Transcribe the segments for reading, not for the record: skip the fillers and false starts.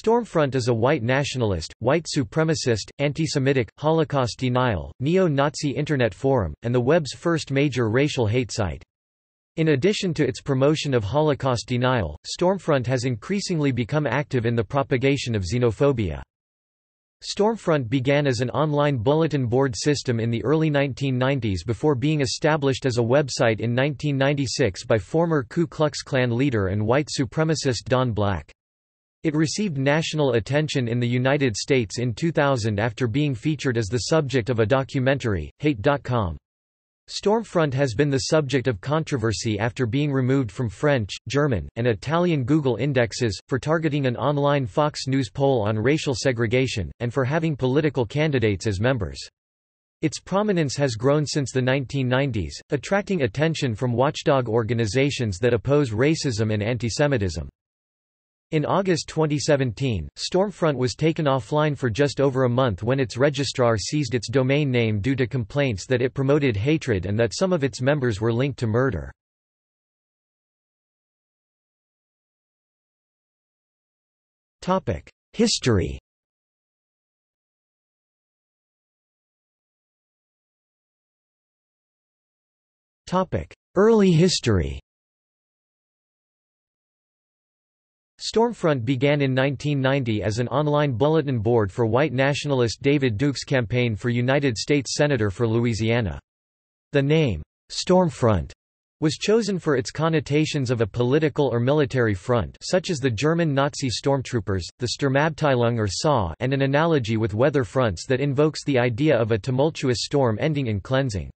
Stormfront is a white nationalist, white supremacist, anti-Semitic, Holocaust denial, neo-Nazi internet forum, and the web's first major racial hate site. In addition to its promotion of Holocaust denial, Stormfront has increasingly become active in the propagation of xenophobia. Stormfront began as an online bulletin board system in the early 1990s before being established as a website in 1996 by former Ku Klux Klan leader and white supremacist Don Black. It received national attention in the United States in 2000 after being featured as the subject of a documentary, Hate.com. Stormfront has been the subject of controversy after being removed from French, German, and Italian Google indexes, for targeting an online Fox News poll on racial segregation, and for having political candidates as members. Its prominence has grown since the 1990s, attracting attention from watchdog organizations that oppose racism and antisemitism. In August 2017, Stormfront was taken offline for just over a month when its registrar seized its domain name due to complaints that it promoted hatred and that some of its members were linked to murder. History. Early history. Stormfront began in 1990 as an online bulletin board for white nationalist David Duke's campaign for United States Senator for Louisiana. The name, Stormfront, was chosen for its connotations of a political or military front, such as the German Nazi stormtroopers, the Sturmabteilung or SA, and an analogy with weather fronts that invokes the idea of a tumultuous storm ending in cleansing.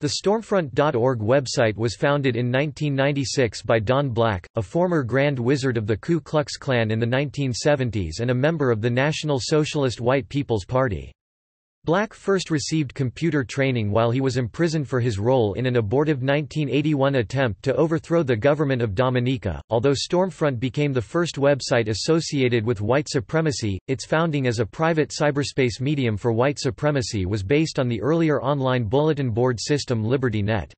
The Stormfront.org website was founded in 1996 by Don Black, a former Grand Wizard of the Ku Klux Klan in the 1970s and a member of the National Socialist White People's Party. Black first received computer training while he was imprisoned for his role in an abortive 1981 attempt to overthrow the government of Dominica. Although Stormfront became the first website associated with white supremacy, its founding as a private cyberspace medium for white supremacy was based on the earlier online bulletin board system LibertyNet.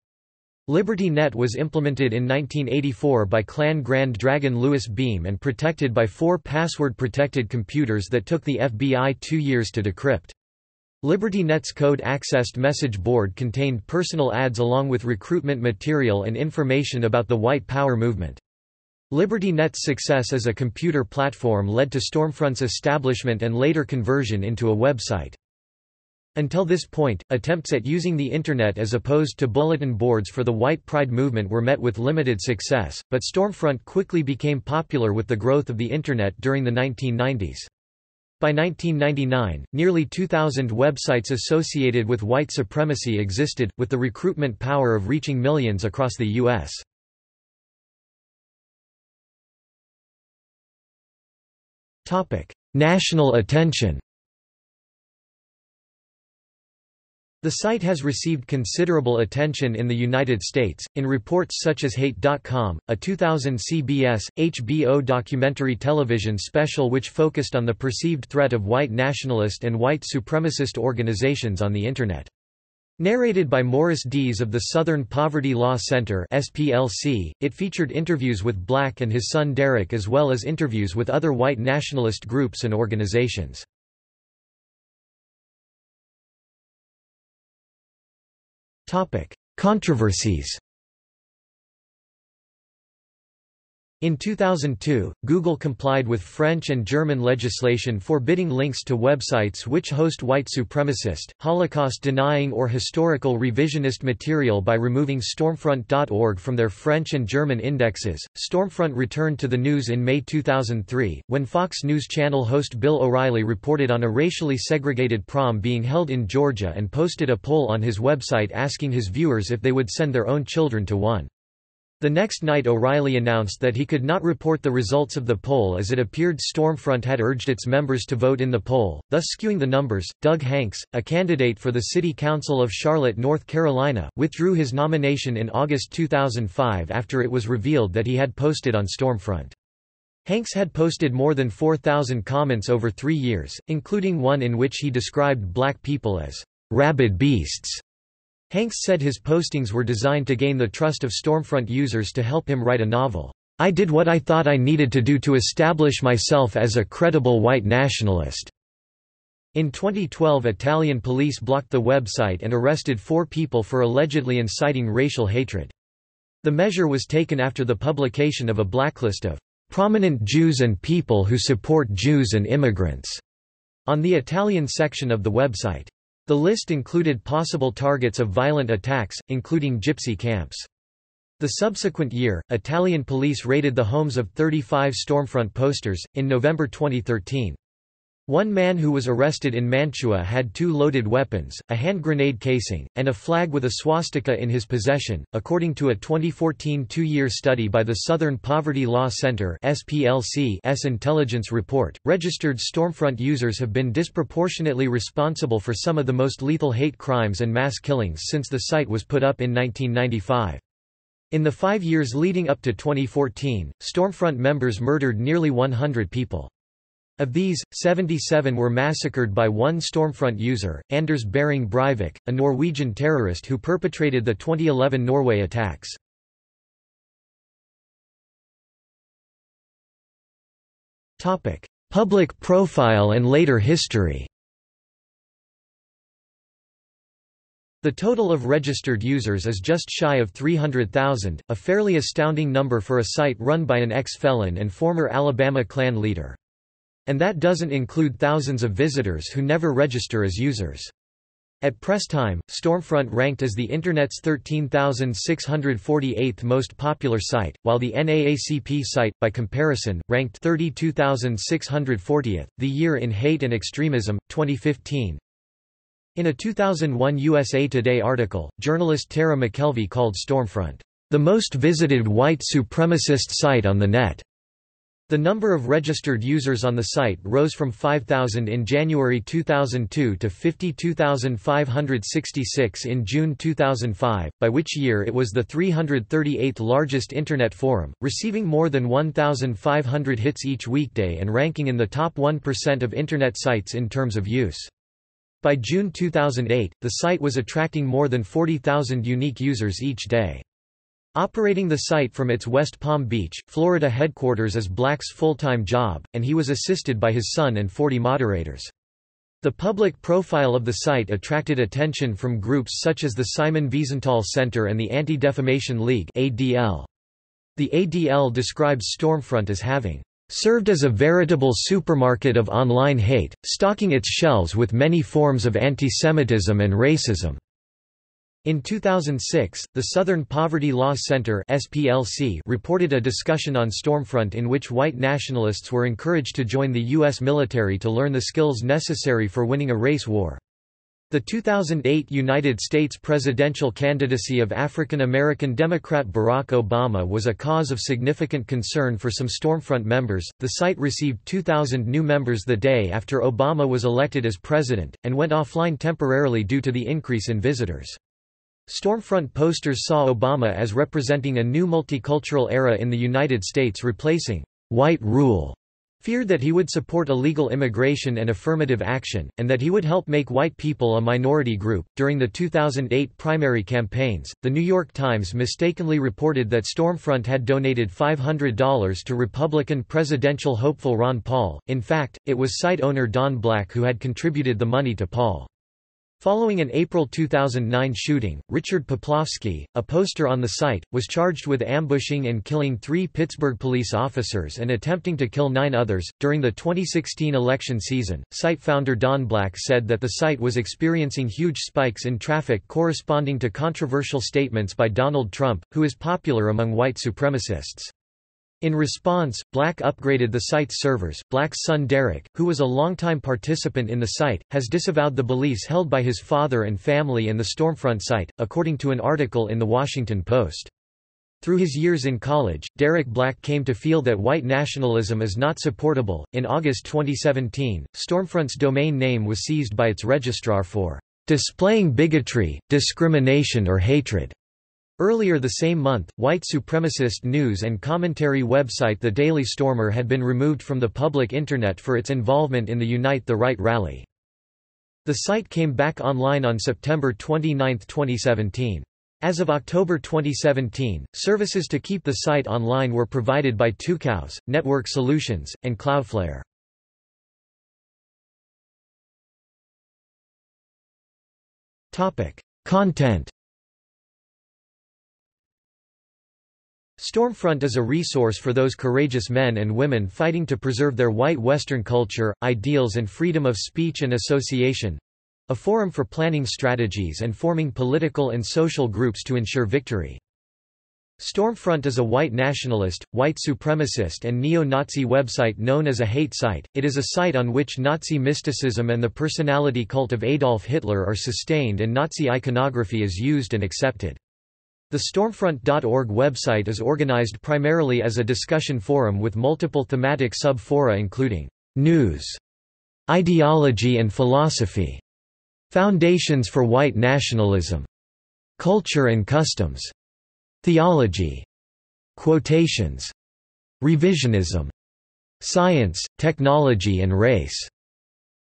LibertyNet was implemented in 1984 by Klan Grand Dragon Louis Beam and protected by 4 password-protected computers that took the FBI 2 years to decrypt. LibertyNet's code-accessed message board contained personal ads along with recruitment material and information about the white power movement. LibertyNet's success as a computer platform led to Stormfront's establishment and later conversion into a website. Until this point, attempts at using the Internet as opposed to bulletin boards for the White Pride movement were met with limited success, but Stormfront quickly became popular with the growth of the Internet during the 1990s. By 1999, nearly 2,000 websites associated with white supremacy existed, with the recruitment power of reaching millions across the U.S. National attention. The site has received considerable attention in the United States, in reports such as Hate.com, a 2000 CBS, HBO documentary television special which focused on the perceived threat of white nationalist and white supremacist organizations on the Internet. Narrated by Morris Dees of the Southern Poverty Law Center (SPLC), it featured interviews with Black and his son Derek as well as interviews with other white nationalist groups and organizations. Controversies. In 2002, Google complied with French and German legislation forbidding links to websites which host white supremacist, Holocaust-denying or historical revisionist material by removing Stormfront.org from their French and German indexes. Stormfront returned to the news in May 2003, when Fox News Channel host Bill O'Reilly reported on a racially segregated prom being held in Georgia and posted a poll on his website asking his viewers if they would send their own children to one. The next night O'Reilly announced that he could not report the results of the poll as it appeared Stormfront had urged its members to vote in the poll, thus skewing the numbers. Doug Hanks, a candidate for the City Council of Charlotte, North Carolina, withdrew his nomination in August 2005 after it was revealed that he had posted on Stormfront. Hanks had posted more than 4,000 comments over 3 years, including one in which he described Black people as rabid beasts. Hanks said his postings were designed to gain the trust of Stormfront users to help him write a novel, I did what I thought I needed to do to establish myself as a credible white nationalist." In 2012, Italian police blocked the website and arrested 4 people for allegedly inciting racial hatred. The measure was taken after the publication of a blacklist of "prominent Jews and people who support Jews and immigrants" on the Italian section of the website. The list included possible targets of violent attacks, including gypsy camps. The subsequent year, Italian police raided the homes of 35 Stormfront posters. In November 2013. One man who was arrested in Mantua had 2 loaded weapons, a hand grenade casing, and a flag with a swastika in his possession, according to a 2014 2-year study by the Southern Poverty Law Center (SPLC's) intelligence report. Registered Stormfront users have been disproportionately responsible for some of the most lethal hate crimes and mass killings since the site was put up in 1995. In the 5 years leading up to 2014, Stormfront members murdered nearly 100 people. Of these, 77 were massacred by one Stormfront user, Anders Behring Breivik, a Norwegian terrorist who perpetrated the 2011 Norway attacks. Public profile and later history. The total of registered users is just shy of 300,000, a fairly astounding number for a site run by an ex-felon and former Alabama Klan leader. And that doesn't include thousands of visitors who never register as users. At press time, Stormfront ranked as the Internet's 13,648th most popular site, while the NAACP site, by comparison, ranked 32,640th. The year in hate and extremism, 2015. In a 2001 USA Today article, journalist Tara McKelvey called Stormfront, "the most visited white supremacist site on the net." The number of registered users on the site rose from 5,000 in January 2002 to 52,566 in June 2005, by which year it was the 338th largest internet forum, receiving more than 1,500 hits each weekday and ranking in the top 1% of internet sites in terms of use. By June 2008, the site was attracting more than 40,000 unique users each day. Operating the site from its West Palm Beach, Florida headquarters is Black's full-time job, and he was assisted by his son and 40 moderators. The public profile of the site attracted attention from groups such as the Simon Wiesenthal Center and the Anti-Defamation League (ADL). The ADL describes Stormfront as having served as a veritable supermarket of online hate, stocking its shelves with many forms of antisemitism and racism. In 2006, the Southern Poverty Law Center (SPLC) reported a discussion on Stormfront in which white nationalists were encouraged to join the U.S. military to learn the skills necessary for winning a race war. The 2008 United States presidential candidacy of African American Democrat Barack Obama was a cause of significant concern for some Stormfront members. The site received 2,000 new members the day after Obama was elected as president, and went offline temporarily due to the increase in visitors. Stormfront posters saw Obama as representing a new multicultural era in the United States, replacing white rule, feared that he would support illegal immigration and affirmative action, and that he would help make white people a minority group. During the 2008 primary campaigns, The New York Times mistakenly reported that Stormfront had donated $500 to Republican presidential hopeful Ron Paul. In fact, it was site owner Don Black who had contributed the money to Paul. Following an April 2009 shooting, Richard Poplowski, a poster on the site, was charged with ambushing and killing 3 Pittsburgh police officers and attempting to kill 9 others. During the 2016 election season, site founder Don Black said that the site was experiencing huge spikes in traffic corresponding to controversial statements by Donald Trump, who is popular among white supremacists. In response, Black upgraded the site's servers. Black's son Derek, who was a longtime participant in the site, has disavowed the beliefs held by his father and family in the Stormfront site, according to an article in The Washington Post. Through his years in college, Derek Black came to feel that white nationalism is not supportable. In August 2017, Stormfront's domain name was seized by its registrar for displaying bigotry, discrimination, or hatred. Earlier the same month, white supremacist news and commentary website The Daily Stormer had been removed from the public internet for its involvement in the Unite the Right rally. The site came back online on September 29, 2017. As of October 2017, services to keep the site online were provided by TuCows, Network Solutions, and Cloudflare. Content. Stormfront is a resource for those courageous men and women fighting to preserve their white Western culture, ideals and freedom of speech and association, a forum for planning strategies and forming political and social groups to ensure victory. Stormfront is a white nationalist, white supremacist and neo-Nazi website known as a hate site. It is a site on which Nazi mysticism and the personality cult of Adolf Hitler are sustained and Nazi iconography is used and accepted. The Stormfront.org website is organized primarily as a discussion forum with multiple thematic sub-fora including news, ideology and philosophy, foundations for white nationalism, culture and customs, theology, quotations, revisionism, science, technology and race,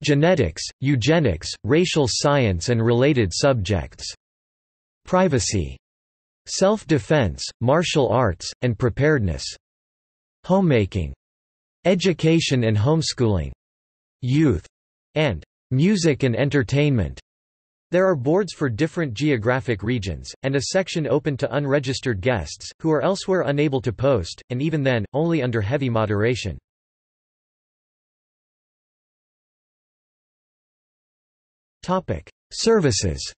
genetics, eugenics, racial science and related subjects, privacy, self-defense, martial arts, and preparedness, homemaking, education and homeschooling, youth, and music and entertainment. There are boards for different geographic regions, and a section open to unregistered guests, who are elsewhere unable to post, and even then, only under heavy moderation. Services.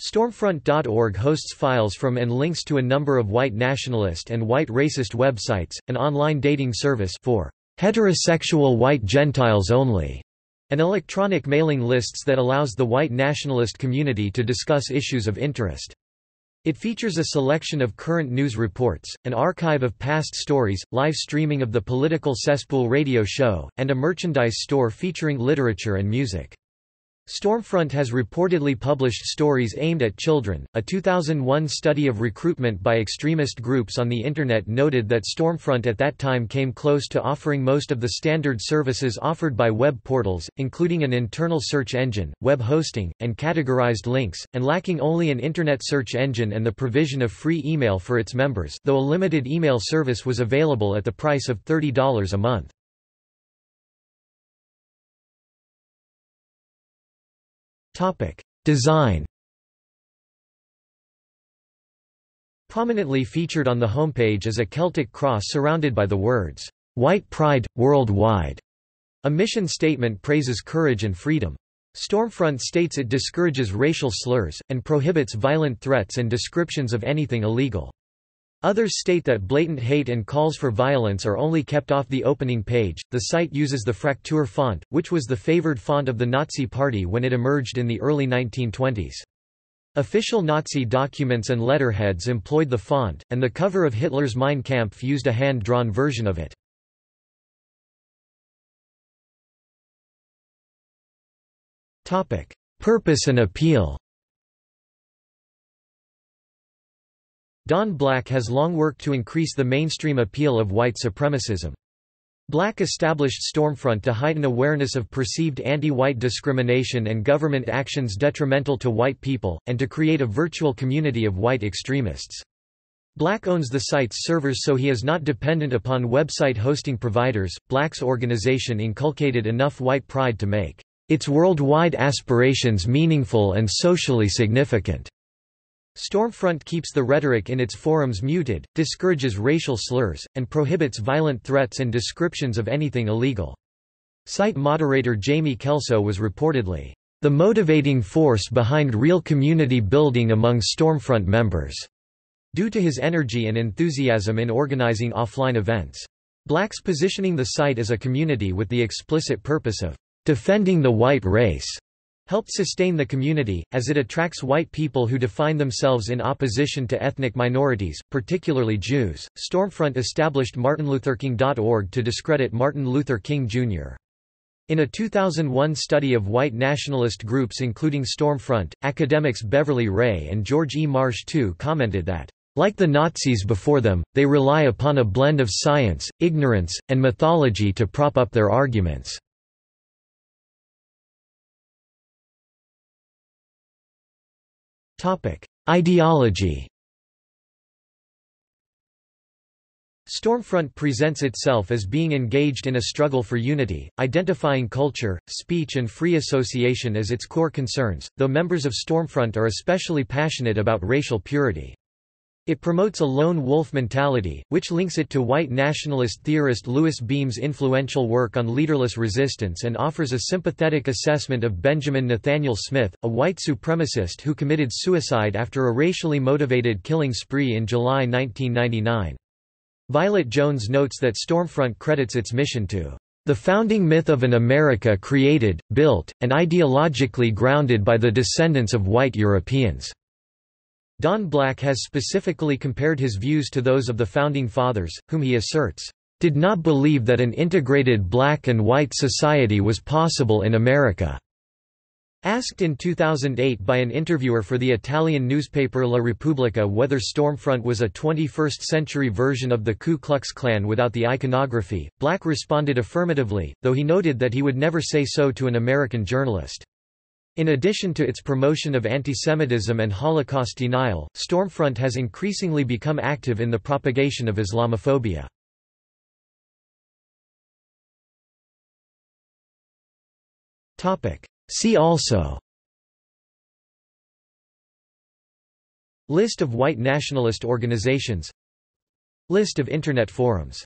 Stormfront.org hosts files from and links to a number of white nationalist and white racist websites, an online dating service for heterosexual white Gentiles only, and electronic mailing lists that allows the white nationalist community to discuss issues of interest. It features a selection of current news reports, an archive of past stories, live streaming of the Political Cesspool radio show, and a merchandise store featuring literature and music. Stormfront has reportedly published stories aimed at children. A 2001 study of recruitment by extremist groups on the Internet noted that Stormfront at that time came close to offering most of the standard services offered by web portals, including an internal search engine, web hosting, and categorized links, and lacking only an Internet search engine and the provision of free email for its members, though a limited email service was available at the price of $30 a month. Design. Prominently featured on the homepage is a Celtic cross surrounded by the words, "White Pride, Worldwide." A mission statement praises courage and freedom. Stormfront states it discourages racial slurs, and prohibits violent threats and descriptions of anything illegal. Others state that blatant hate and calls for violence are only kept off the opening page. The site uses the Fraktur font, which was the favored font of the Nazi Party when it emerged in the early 1920s. Official Nazi documents and letterheads employed the font, and the cover of Hitler's Mein Kampf used a hand-drawn version of it. Topic: Purpose and appeal. Don Black has long worked to increase the mainstream appeal of white supremacism. Black established Stormfront to heighten awareness of perceived anti-white discrimination and government actions detrimental to white people, and to create a virtual community of white extremists. Black owns the site's servers, so he is not dependent upon website hosting providers. Black's organization inculcated enough white pride to make its worldwide aspirations meaningful and socially significant. Stormfront keeps the rhetoric in its forums muted, discourages racial slurs, and prohibits violent threats and descriptions of anything illegal. Site moderator Jamie Kelso was reportedly, "...the motivating force behind real community building among Stormfront members," due to his energy and enthusiasm in organizing offline events. Black's positioning the site as a community with the explicit purpose of "...defending the white race." helped sustain the community, as it attracts white people who define themselves in opposition to ethnic minorities, particularly Jews. Stormfront established MartinLutherKing.org to discredit Martin Luther King Jr. In a 2001 study of white nationalist groups including Stormfront, academics Beverly Ray and George E. Marsh II commented that, "Like the Nazis before them, they rely upon a blend of science, ignorance, and mythology to prop up their arguments." Ideology. Stormfront presents itself as being engaged in a struggle for unity, identifying culture, speech and free association as its core concerns, though members of Stormfront are especially passionate about racial purity. It promotes a lone wolf mentality, which links it to white nationalist theorist Louis Beam's influential work on leaderless resistance and offers a sympathetic assessment of Benjamin Nathaniel Smith, a white supremacist who committed suicide after a racially motivated killing spree in July 1999. Violet Jones notes that Stormfront credits its mission to the founding myth of an America created, built, and ideologically grounded by the descendants of white Europeans. Don Black has specifically compared his views to those of the Founding Fathers, whom he asserts, "...did not believe that an integrated black and white society was possible in America." Asked in 2008 by an interviewer for the Italian newspaper La Repubblica whether Stormfront was a 21st-century version of the Ku Klux Klan without the iconography, Black responded affirmatively, though he noted that he would never say so to an American journalist. In addition to its promotion of antisemitism and Holocaust denial, Stormfront has increasingly become active in the propagation of Islamophobia. See also: List of white nationalist organizations, List of Internet forums.